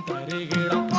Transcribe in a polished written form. I'm